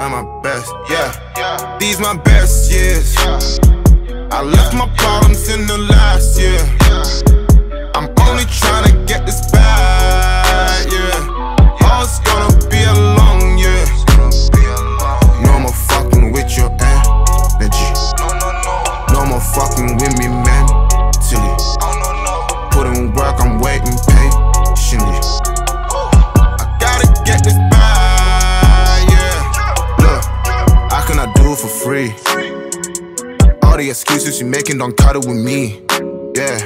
at my best, yeah. These my best years. I left my problems in the last year. I'm only trying to get this back, yeah. Oh, it's gonna be a long year. No more fucking with your energy. No more fucking with me mentally. Put in work, I'm waiting patiently. I gotta get this back, yeah. Look, I cannot do it for free. All the excuses you making don't cut it with me, yeah.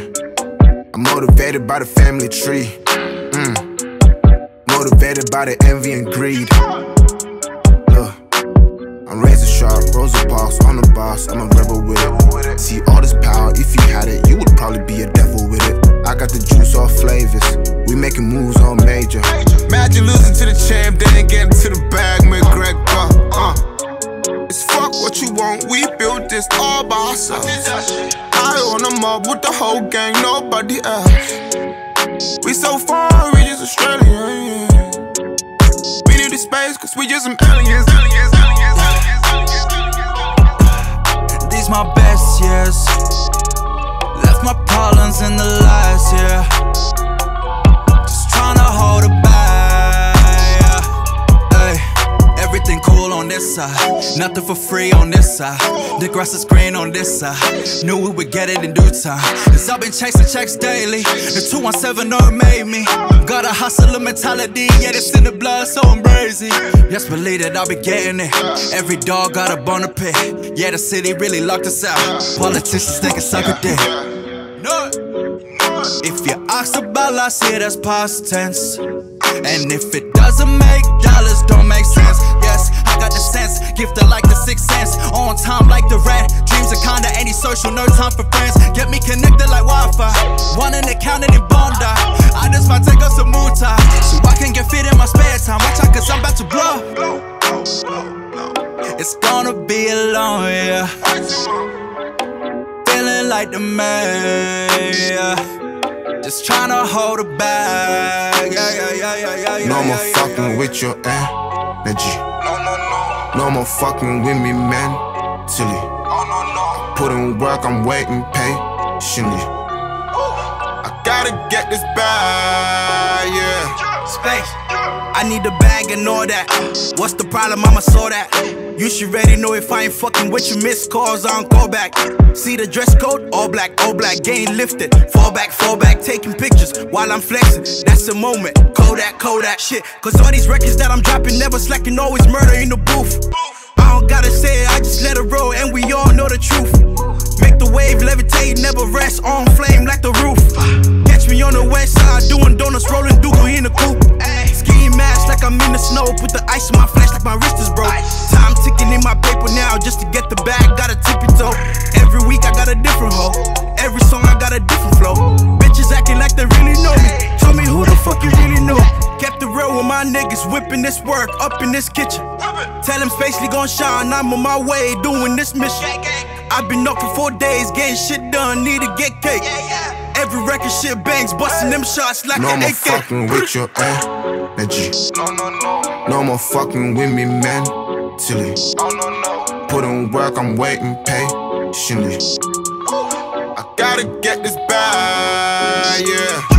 I'm motivated by the family tree, motivated by the envy and greed. Look, I'm razor sharp, Rosa boss, I'm the boss, I'm a rebel with it. See all this power, if you had it, you would probably be a devil with it. I got the juice, all flavors, we making moves on major. Imagine losing to the champ, then getting to the bag, McGregor, It's fuck what you want, we built this all by ourselves. I own 'em up with the whole gang, nobody else. We so far, we just Australian, yeah. We need the space, cause we just some aliens, aliens. These my best years. Left my problems in the last year. Just tryna hold it back, yeah. Ay, everything cool on this side, nothing for free on this side. The grass is green on this side. Knew we would get it in due time. Cause I've been chasing checks daily. The 217 know it made me. Got a hustler mentality, yeah, it's in the blood, so I'm brazy. Yes, believe that I'll be getting it. Every dog got a bone to pick. Yeah, the city really locked us out. Politicians think it's suck a dick. No. If you ask about last year, that's past tense. And if it doesn't make dollars, don't make sense. Yes, I got the sense, gifted like the 6 cents. On time like the rat, dreams are kinda antisocial, no time for friends. Get me connected like Wi-Fi, one in the county in Bondi. I just might take up some Muta, so I can get fit in my spare time. Watch out cause I'm about to blow. It's gonna be a long year, feeling like the mayor. Just tryna hold it back, yeah, yeah, yeah, yeah, yeah. No more fucking with your energy. No more fucking with me mentally. Put in work, I'm waiting patiently. I gotta get this back, yeah. Space, I need a bag and all that. What's the problem, I'ma saw that. You should already know if I ain't fucking with you. Miss calls, I don't call back. See the dress code? All black, game lifted. Fall back, taking pictures while I'm flexing. That's the moment, Kodak, Kodak shit. Cause all these records that I'm dropping, never slacking, always murder in the booth. I don't gotta say it, I just let it roll, and we all know the truth. Make the wave levitate, never rest, on flame like the roof. Catch me on the west side, doing donuts, rolling dookie in the coupe. Ski mask like I'm in the snow, put the ice in my flesh like my wrist is broke. Time ticking in my paper now, just to get the bag, gotta tippy toe. Every week I got a different hoe, every song I got a different flow. Bitches acting like they really know me, tell me who the fuck you really know. Kept it real with my niggas, whipping this work up in this kitchen. Tell him Spacely gon' shine, I'm on my way doing this mission. I've been up for 4 days, getting shit done, need to get cake. Every record shit bangs, busting them shots like an AK. No more fucking with your energy. No more fucking with me mentally. Put in work, I'm waiting patiently. I gotta get this back, yeah.